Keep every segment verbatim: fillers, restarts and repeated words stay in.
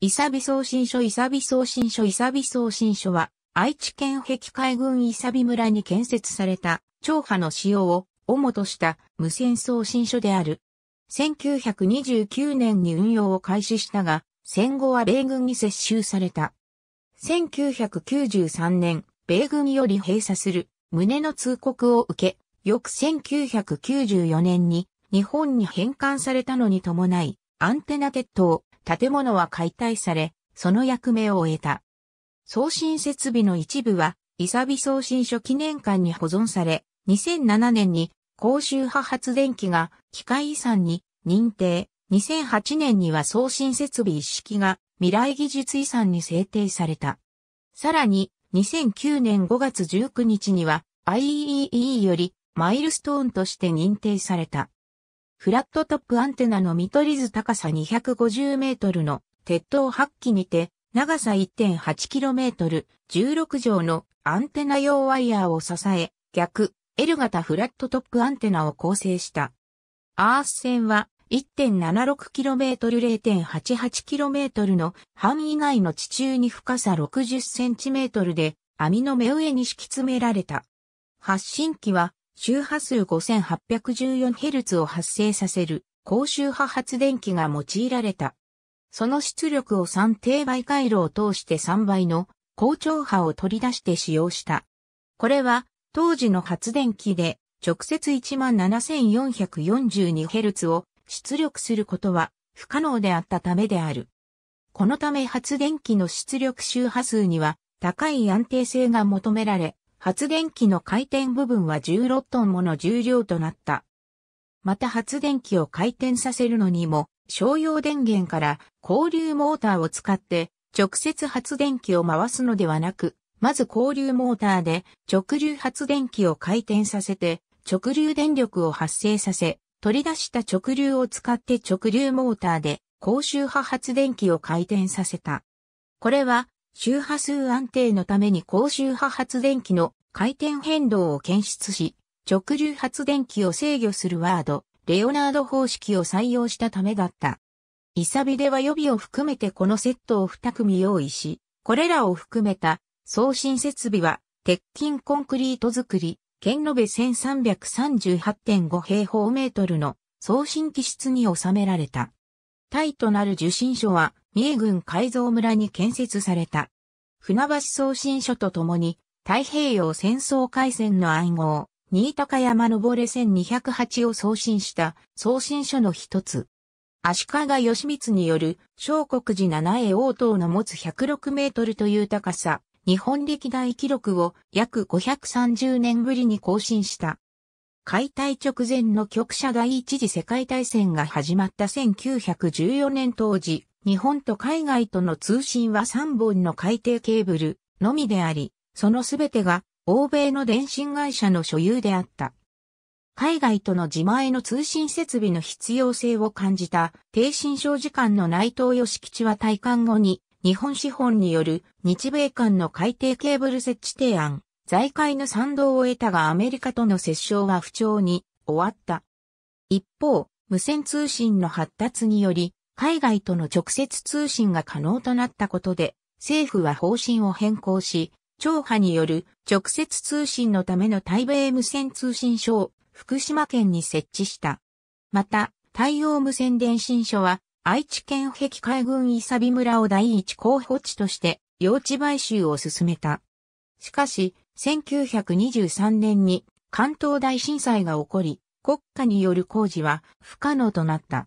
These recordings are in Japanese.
伊佐美送信所伊佐美送信所伊佐美送信所は、愛知県碧海郡伊佐美村に建設された、長波の使用を主とした無線送信所である。せんきゅうひゃくにじゅうきゅうねんに運用を開始したが、戦後は米軍に接収された。せんきゅうひゃくきゅうじゅうさんねん、米軍より閉鎖する旨の通告を受け、翌せんきゅうひゃくきゅうじゅうよねんに日本に返還されたのに伴い、アンテナ鉄塔、建物は解体され、その役目を終えた。送信設備の一部は、伊佐美送信所記念館に保存され、にせんななねんに高周波発電機が機械遺産に認定、にせんはちねんには送信設備一式が未来技術遺産に制定された。さらに、にせんきゅうねんごがつじゅうくにちには アイイーイーイー よりマイルストーンとして認定された。フラットトップアンテナの見取り図高さにひゃくごじゅうメートルの鉄塔はっきにて長さ いってんはちキロメートル、じゅうろくじょうのアンテナ用ワイヤーを支え、逆 L 型フラットトップアンテナを構成した。アース線は いってんななろくキロメートル、れいてんはちはちキロメートルの範囲内の地中に深さろくじゅっセンチメートルで網の目上に敷き詰められた。発信機は周波数 ごせんはっぴゃくじゅうよんヘルツ を発生させる高周波発電機が用いられた。その出力をさんていばい回路を通してさんばいの高超波を取り出して使用した。これは当時の発電機で直接 いちまんななせんよんひゃくよんじゅうにヘルツ を出力することは不可能であったためである。このため発電機の出力周波数には高い安定性が求められ、発電機の回転部分はじゅうろくトンもの重量となった。また発電機を回転させるのにも、商用電源から交流モーターを使って直接発電機を回すのではなく、まず交流モーターで直流発電機を回転させて直流電力を発生させ、取り出した直流を使って直流モーターで高周波発電機を回転させた。これは周波数安定のために高周波発電機の回転変動を検出し、直流発電機を制御するワード、レオナード方式を採用したためだった。伊佐美では予備を含めてこのセットをにくみ用意し、これらを含めた送信設備は、鉄筋コンクリート造り、県延べ せんさんびゃくさんじゅうはちてんごへいほうメートルの送信機室に収められた。対となる受信所は、三重郡海蔵村に建設された。船橋送信所とともに、太平洋戦争開戦の暗号、新高山登れせんにひゃくはちを送信した送信所の一つ。足利義満による小国寺七栄応答の持つひゃくろくメートルという高さ、日本歴代記録を約ごひゃくさんじゅうねんぶりに更新した。解体直前の局舎第一次世界大戦が始まったせんきゅうひゃくじゅうよねん当時、日本と海外との通信はさんぼんの海底ケーブルのみであり、そのすべてが欧米の電信会社の所有であった。海外との自前の通信設備の必要性を感じた逓信省次官の内藤義吉は退官後に日本資本による日米間の海底ケーブル設置提案、財界の賛同を得たがアメリカとの折衝は不調に終わった。一方、無線通信の発達により海外との直接通信が可能となったことで政府は方針を変更し、長波による直接通信のための対米無線通信所を福島県に設置した。また、対応無線電信所は愛知県碧海郡伊佐美村を第一候補地として用地買収を進めた。しかし、せんきゅうひゃくにじゅうさんねんに関東大震災が起こり、国家による工事は不可能となった。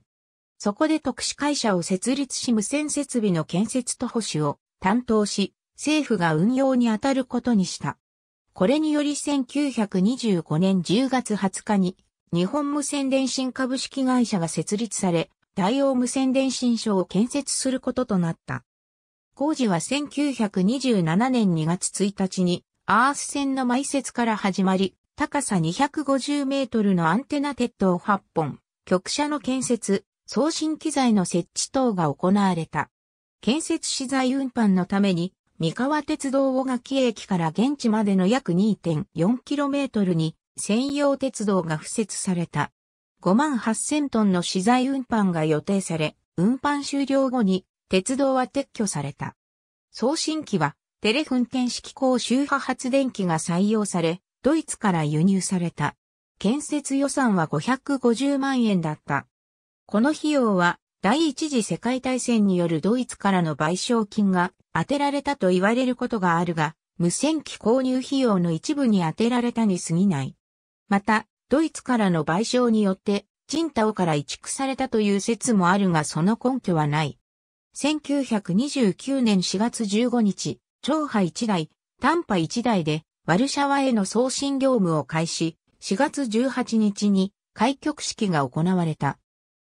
そこで特殊会社を設立し無線設備の建設と保守を担当し、政府が運用に当たることにした。これによりせんきゅうひゃくにじゅうごねんじゅうがつはつかに日本無線電信株式会社が設立され、対応無線電信所を建設することとなった。工事はせんきゅうひゃくにじゅうななねんにがつついたちにアース線の埋設から始まり、高さにひゃくごじゅうメートルのアンテナ鉄塔はっぽん、局舎の建設、送信機材の設置等が行われた。建設資材運搬のために、三河鉄道小垣駅から現地までの約 にてんよんキロメートル に専用鉄道が敷設された。ごまんはっせんトンの資材運搬が予定され、運搬終了後に鉄道は撤去された。送信機はテレフンケン式高周波発電機が採用され、ドイツから輸入された。建設予算はごひゃくごじゅうまんえんだった。この費用は第一次世界大戦によるドイツからの賠償金が充てられたと言われることがあるが、無線機購入費用の一部に充てられたに過ぎない。また、ドイツからの賠償によって、チンタオから移築されたという説もあるがその根拠はない。せんきゅうひゃくにじゅうきゅうねんしがつじゅうごにち、長波いちだい、短波いちだいでワルシャワへの送信業務を開始。しがつじゅうはちにちに開局式が行われた。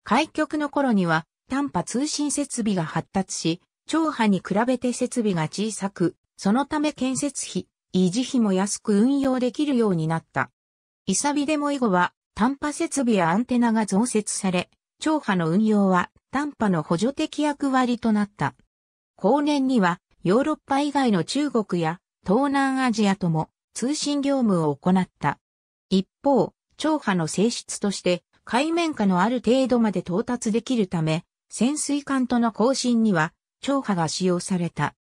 開局の頃には短波通信設備が発達し、長波に比べて設備が小さく、そのため建設費、維持費も安く運用できるようになった。イサビデモ以後は短波設備やアンテナが増設され、長波の運用は短波の補助的役割となった。後年にはヨーロッパ以外の中国や東南アジアとも通信業務を行った。一方、長波の性質として海面下のある程度まで到達できるため、潜水艦との交信には長波が使用された。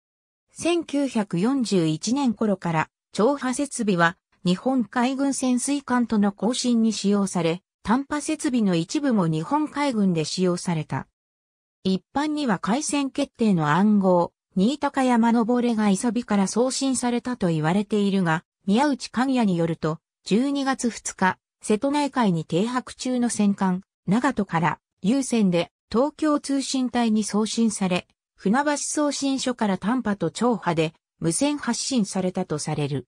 せんきゅうひゃくよんじゅういちねん頃から長波設備は日本海軍潜水艦との交信に使用され、短波設備の一部も日本海軍で使用された。一般には海戦決定の暗号、新高山登れがイサビから送信されたと言われているが、宮内寛也によると、じゅうにがつふつか、瀬戸内海に停泊中の戦艦、長門から、有線で、東京通信帯に送信され、船橋送信所から短波と長波で、無線発信されたとされる。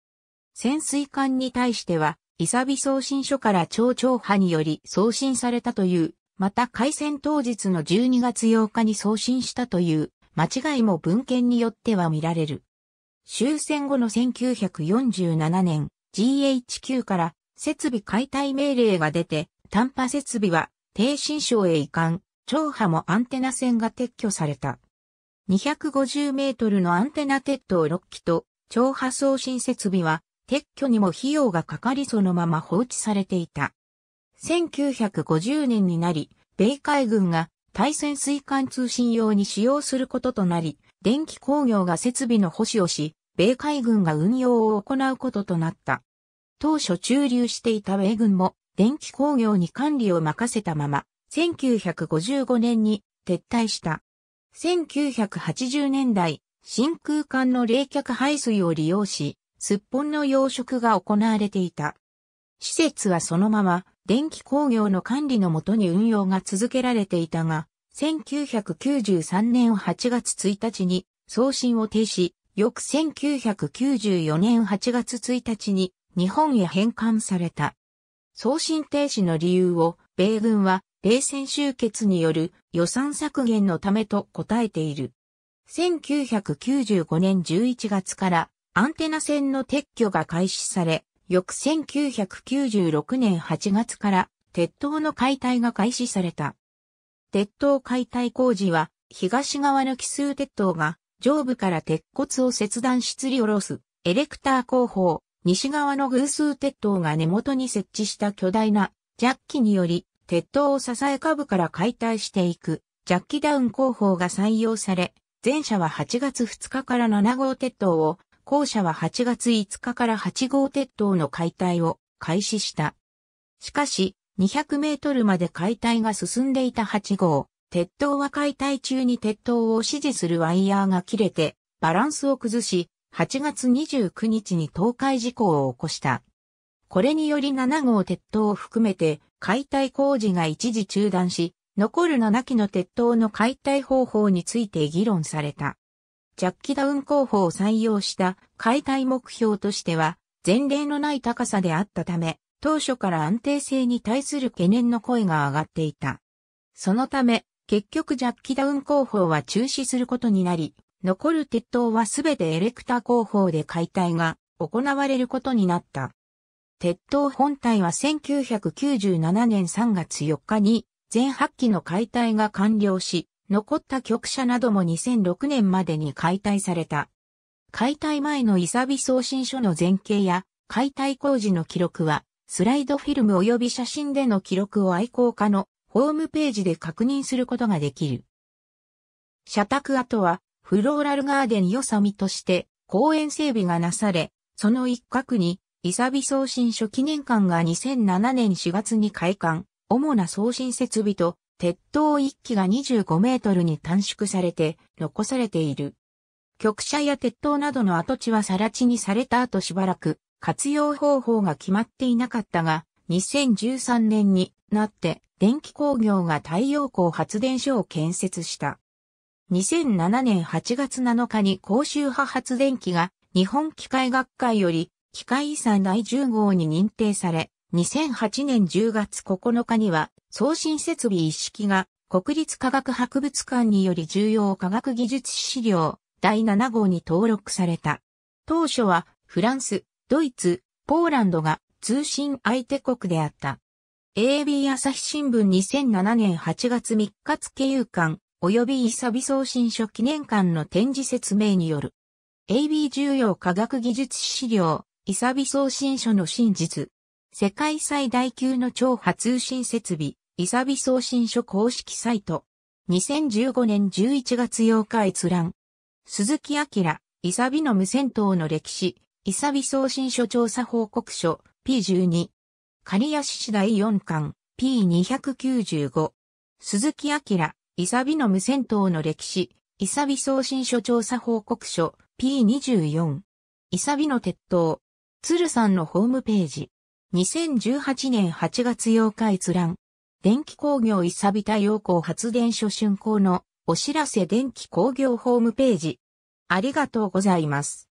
潜水艦に対しては、イサビ送信所から超長波により送信されたという、また開戦当日のじゅうにがつようかに送信したという、間違いも文献によっては見られる。終戦後のせんきゅうひゃくよんじゅうななねん、ジーエイチキュー から設備解体命令が出て、短波設備は逓信省へ移管、長波もアンテナ線が撤去された。にひゃくごじゅうメートルのアンテナ鉄塔ろっきと長波送信設備は撤去にも費用がかかりそのまま放置されていた。せんきゅうひゃくごじゅうねんになり、米海軍が対潜水艦通信用に使用することとなり、電気工業が設備の保守をし、米海軍が運用を行うこととなった。当初駐留していた米軍も電気工業に管理を任せたまま、せんきゅうひゃくごじゅうごねんに撤退した。せんきゅうひゃくはちじゅうねんだい、真空管の冷却排水を利用し、スッポンの養殖が行われていた。施設はそのまま電気工業の管理のもとに運用が続けられていたが、せんきゅうひゃくきゅうじゅうさんねんはちがつついたちに送信を停止。翌せんきゅうひゃくきゅうじゅうよねんはちがつついたちに日本へ返還された。送信停止の理由を米軍は冷戦終結による予算削減のためと答えている。せんきゅうひゃくきゅうじゅうごねんじゅういちがつからアンテナ線の撤去が開始され、翌せんきゅうひゃくきゅうじゅうろくねんはちがつから鉄塔の解体が開始された。鉄塔解体工事は東側の奇数鉄塔が上部から鉄骨を切断し吊り下ろす、エレクター工法、西側の偶数鉄塔が根元に設置した巨大なジャッキにより、鉄塔を支え下部から解体していく、ジャッキダウン工法が採用され、前者ははちがつふつかからななごうてっとうを、後者ははちがついつかからはちごうてっとうの解体を開始した。しかし、にひゃくメートルまで解体が進んでいたはちごう。鉄塔は解体中に鉄塔を支持するワイヤーが切れてバランスを崩しはちがつにじゅうくにちに倒壊事故を起こした。これによりななごうてっとうを含めて解体工事が一時中断し、残るななきの鉄塔の解体方法について議論された。ジャッキダウン工法を採用した解体目標としては前例のない高さであったため、当初から安定性に対する懸念の声が上がっていた。そのため、結局ジャッキダウン工法は中止することになり、残る鉄塔はすべてエレクター工法で解体が行われることになった。鉄塔本体はせんきゅうひゃくきゅうじゅうななねんさんがつよっかに全はっきの解体が完了し、残った局舎などもにせんろくねんまでに解体された。解体前のイサビ送信所の前景や解体工事の記録は、スライドフィルム及び写真での記録を愛好家のホームページで確認することができる。社宅跡はフローラルガーデンよさみとして公園整備がなされ、その一角に伊佐美送信所記念館がにせんななねんしがつに開館、主な送信設備と鉄塔一基がにじゅうごメートルに短縮されて残されている。局舎や鉄塔などの跡地は更地にされた後しばらく活用方法が決まっていなかったが、にせんじゅうさんねんになって電気工業が太陽光発電所を建設した。にせんななねんはちがつなのかに高周波発電機が日本機械学会より機械遺産だいじゅうごうに認定され、にせんはちねんじゅうがつここのかには送信設備一式が国立科学博物館により重要科学技術資料だいななごうに登録された。当初はフランス、ドイツ、ポーランドが通信相手国であった。エービー 朝日新聞にせんななねんはちがつみっか付有館及び伊佐美送信所記念館の展示説明による。エービー 重要科学技術資料、伊佐美送信所の真実。世界最大級の超波通信設備、伊佐美送信所公式サイト。にせんじゅうごねんじゅういちがつようか閲覧。鈴木明、伊佐美の無線塔の歴史、伊佐美送信所調査報告書、ピーじゅうに。刈谷市だいよんかん、ピーにひゃくきゅうじゅうご。鈴木明、伊佐美の無線塔の歴史、伊佐美送信所調査報告書、ピーにじゅうよん。伊佐美の鉄塔、鶴さんのホームページ。にせんじゅうはちねんはちがつようか閲覧。電気工業伊佐美太陽光発電所竣工のお知らせ電気工業ホームページ。ありがとうございます。